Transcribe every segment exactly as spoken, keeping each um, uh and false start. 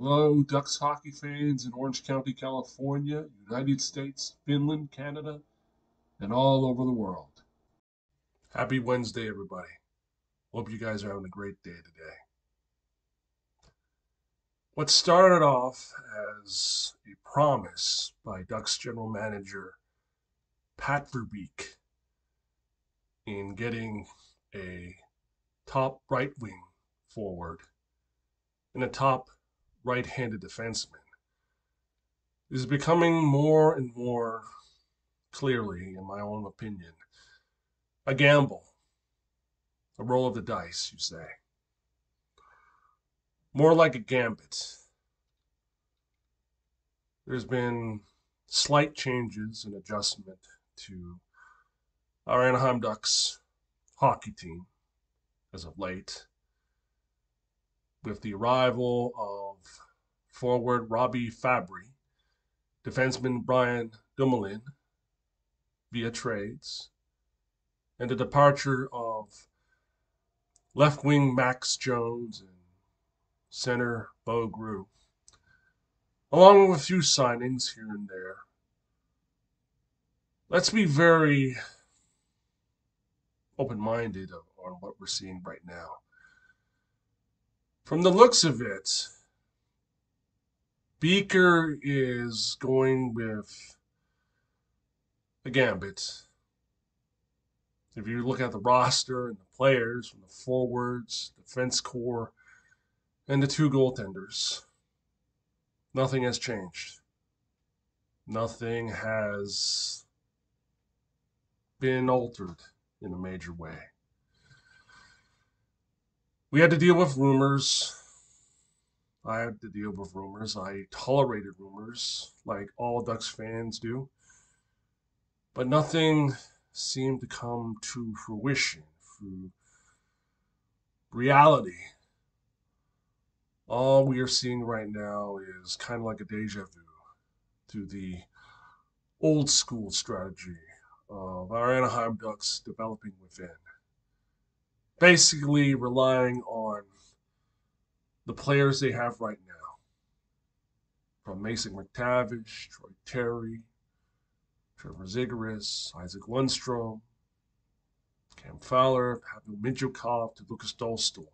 Hello, Ducks hockey fans in Orange County, California, United States, Finland, Canada, and all over the world. Happy Wednesday, everybody. Hope you guys are having a great day today. What started off as a promise by Ducks general manager Pat Verbeek in getting a top right wing forward and a top right-handed defenseman is becoming more and more clearly, in my own opinion, a gamble, a roll of the dice, you say. More like a gambit. There's been slight changes and adjustment to our Anaheim Ducks hockey team as of late, with the arrival of forward Robbie Fabry, defenseman Brian Dumoulin via trades, and the departure of left wing Max Jones and center Beau Grew, along with a few signings here and there. Let's be very open-minded on what we're seeing right now. From the looks of it, Beaker is going with a gambit. If you look at the roster and the players, from the forwards, defense corps, and the two goaltenders, nothing has changed. Nothing has been altered in a major way. We had to deal with rumors. I had to deal with rumors. I tolerated rumors like all Ducks fans do. But nothing seemed to come to fruition, through reality. All we are seeing right now is kind of like a deja vu to the old school strategy of our Anaheim Ducks developing within. Basically relying on the players they have right now, from Mason McTavish, Troy Terry, Trevor Zegras, Isaac Lundstrom, Cam Fowler, Pavel Mintyukov, to Lukas Dostal.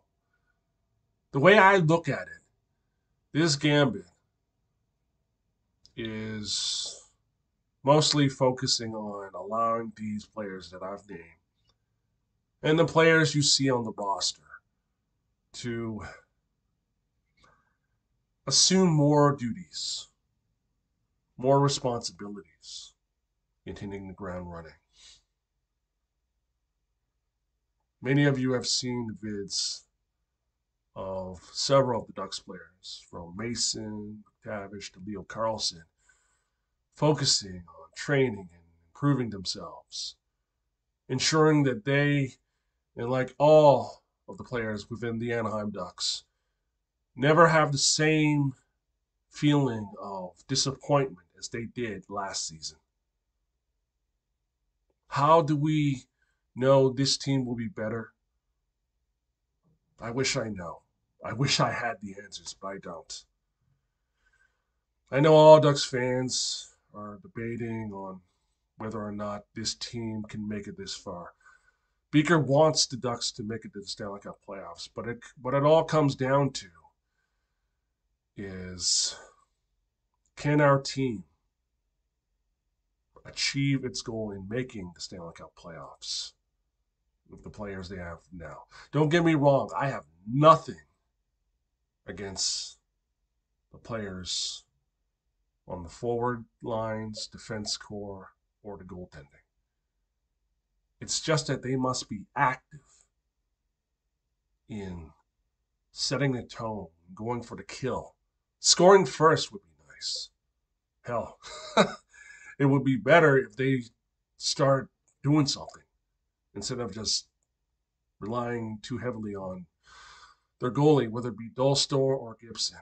The way I look at it, this gambit is mostly focusing on allowing these players that I've named and the players you see on the roster to assume more duties, more responsibilities, in hitting the ground running. Many of you have seen the vids of several of the Ducks players, from Mason McTavish to Leo Carlson, focusing on training and improving themselves, ensuring that they, and like all of the players within the Anaheim Ducks, never have the same feeling of disappointment as they did last season. How do we know this team will be better? I wish I know. I wish I had the answers, but I don't. I know all Ducks fans are debating on whether or not this team can make it this far. Beaker wants the Ducks to make it to the Stanley Cup playoffs, but it, what it all comes down to is, can our team achieve its goal in making the Stanley Cup playoffs with the players they have now? Don't get me wrong, I have nothing against the players on the forward lines, defense corps, or the goaltending. It's just that they must be active in setting the tone, going for the kill. Scoring first would be nice. Hell, it would be better if they start doing something instead of just relying too heavily on their goalie, whether it be Dostal or Gibson.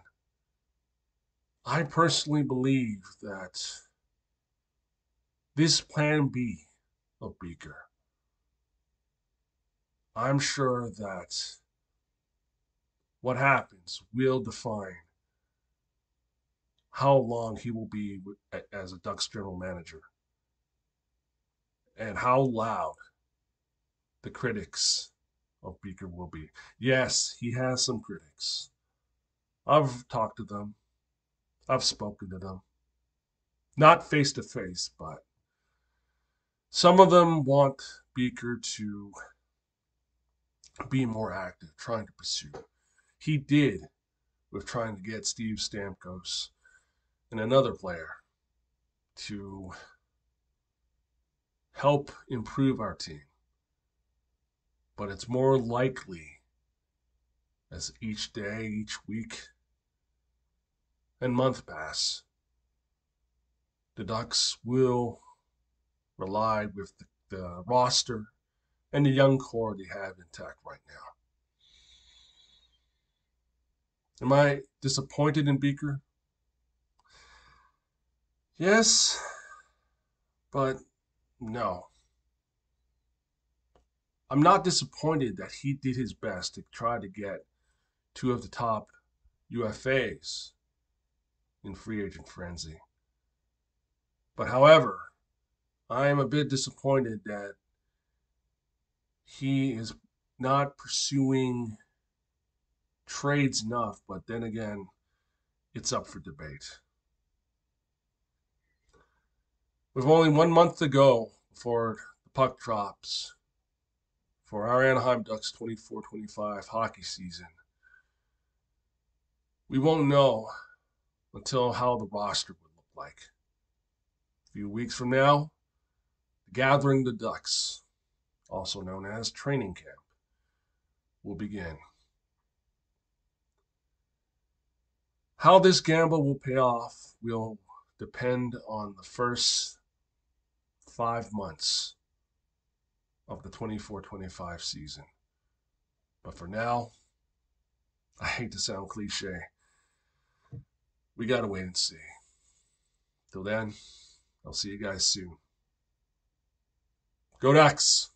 I personally believe that this plan B of Beaker, I'm sure that what happens will define how long he will be as a Ducks general manager and how loud the critics of Beaker will be. Yes, he has some critics. I've talked to them. I've spoken to them. Not face to face, but some of them want Beaker to be more active, trying to pursue. He did with trying to get Steve Stamkos and another player to help improve our team. But it's more likely as each day, each week, and month pass, the Ducks will rely with the, the roster and the young core they have intact right now. Am I disappointed in Beaker? Yes, but no. I'm not disappointed that he did his best to try to get two of the top U F As in free agent frenzy. But however, I am a bit disappointed that he is not pursuing trades enough, but then again, it's up for debate. With only one month to go before the puck drops for our Anaheim Ducks twenty-four twenty-five hockey season, we won't know until how the roster would look like. A few weeks from now, the Gathering the Ducks, also known as training camp, will begin. How this gamble will pay off will depend on the first five months of the twenty-four twenty-five season. But for now, I hate to sound cliche, we gotta wait and see. Till then, I'll see you guys soon. Go Ducks!